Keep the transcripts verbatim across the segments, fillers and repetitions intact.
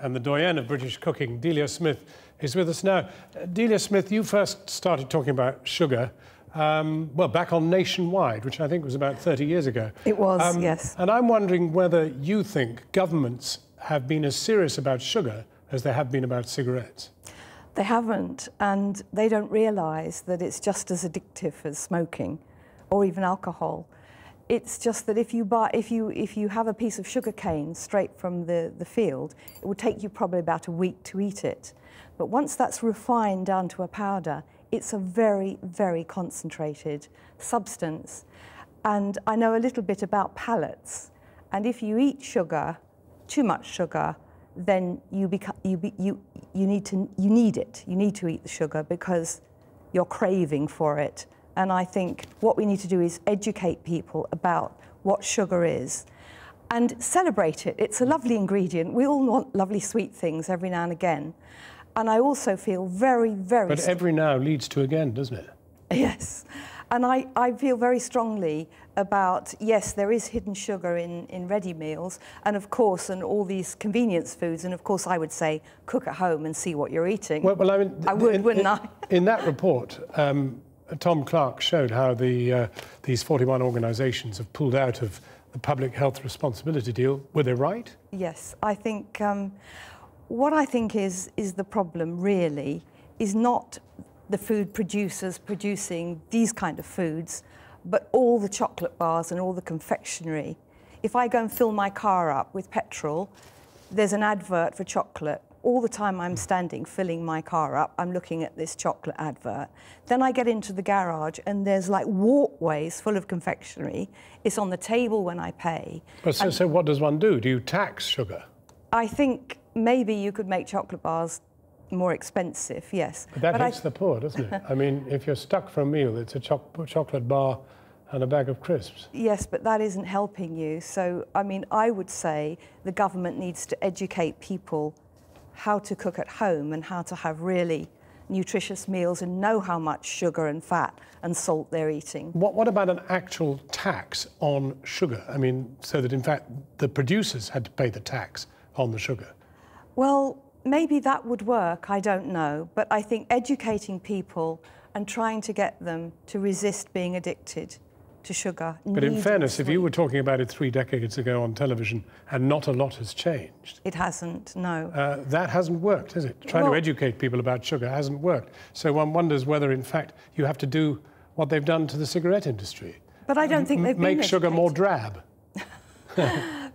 and the doyenne of British cooking, Delia Smith, is with us now. Uh, Delia Smith, you first started talking about sugar, um, well, back on Nationwide, which I think was about thirty years ago. It was, um, yes. And I'm wondering whether you think governments have been as serious about sugar as they have been about cigarettes. They haven't, and they don't realise that it's just as addictive as smoking or even alcohol. It's just that if you buy, if you if you have a piece of sugar cane straight from the, the field, it will take you probably about a week to eat it. But once that's refined down to a powder, it's a very, very concentrated substance. And I know a little bit about palates. And if you eat sugar, too much sugar, then you become you be, you you need to you need it. You need to eat the sugar because you're craving for it. And I think what we need to do is educate people about what sugar is and celebrate it. It's a lovely ingredient. We all want lovely sweet things every now and again. And I also feel very, very... But every now leads to again, doesn't it? Yes. And I, I feel very strongly about, yes, there is hidden sugar in, in ready meals and, of course, and all these convenience foods. And, of course, I would say cook at home and see what you're eating. Well, well I mean... I would, in, wouldn't in, I? In that report... Um, Tom Clark showed how the, uh, these forty-one organisations have pulled out of the public health responsibility deal. Were they right? Yes, I think... Um, what I think is, is the problem, really, is not the food producers producing these kind of foods, but all the chocolate bars and all the confectionery. If I go and fill my car up with petrol, there's an advert for chocolate. All the time I'm standing filling my car up, I'm looking at this chocolate advert. Then I get into the garage and there's like walkways full of confectionery. It's on the table when I pay. But so, so what does one do? Do you tax sugar? I think maybe you could make chocolate bars more expensive, yes. But that hits the poor, doesn't it? I mean, if you're stuck for a meal, it's a cho chocolate bar and a bag of crisps. Yes, but that isn't helping you. So, I mean, I would say the government needs to educate people how to cook at home and how to have really nutritious meals and know how much sugar and fat and salt they're eating. What, what about an actual tax on sugar? I mean, so that in fact the producers had to pay the tax on the sugar. Well, maybe that would work, I don't know. But I think educating people and trying to get them to resist being addicted to sugar. But in fairness, if you were talking about it three decades ago on television and not a lot has changed. It hasn't, no. Uh, that hasn't worked, has it? Trying well, to educate people about sugar hasn't worked. So one wonders whether, in fact, you have to do what they've done to the cigarette industry. But I don't think they've been educated. Make sugar more drab.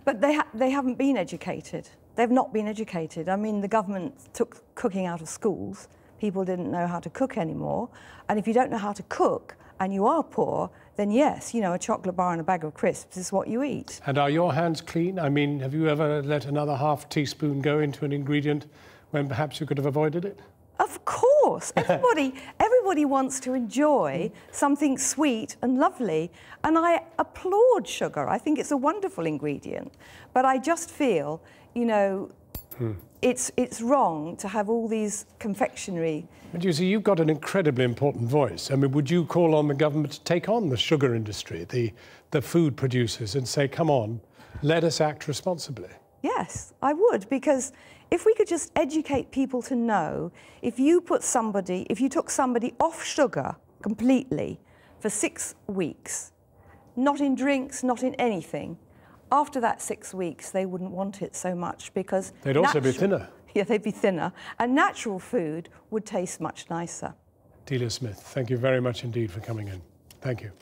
But they, ha they haven't been educated. They've not been educated. I mean, the government took cooking out of schools. People didn't know how to cook anymore. And if you don't know how to cook and you are poor, then yes, you know, a chocolate bar and a bag of crisps is what you eat. And are your hands clean? I mean, have you ever let another half teaspoon go into an ingredient when perhaps you could have avoided it? Of course! Everybody, everybody wants to enjoy something sweet and lovely, and I applaud sugar. I think it's a wonderful ingredient. But I just feel, you know, hmm. It's, it's wrong to have all these confectionery... But you see, you've got an incredibly important voice. I mean, would you call on the government to take on the sugar industry, the, the food producers, and say, come on, let us act responsibly? Yes, I would, because if we could just educate people to know, if you put somebody, if you took somebody off sugar completely for six weeks, not in drinks, not in anything, after that six weeks, they wouldn't want it so much because... They'd also be thinner. Yeah, they'd be thinner. And natural food would taste much nicer. Delia Smith, thank you very much indeed for coming in. Thank you.